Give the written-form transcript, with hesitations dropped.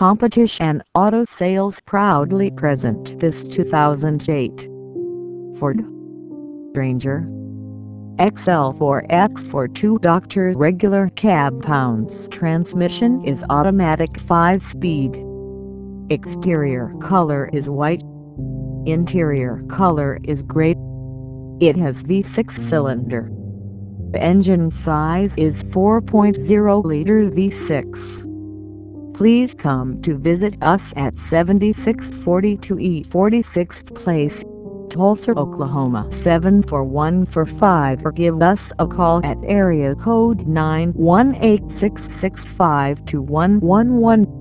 Competition Auto Sales proudly present this 2008 Ford Ranger XL4X for 2-door regular cab pounds. Transmission is automatic 5-speed. Exterior color is white. Interior color is gray. It has V6 cylinder. The engine size is 4.0 liter V6. Please come to visit us at 7642 E 46th Place, Tulsa, Oklahoma 74145, or give us a call at area code 918-665-2111.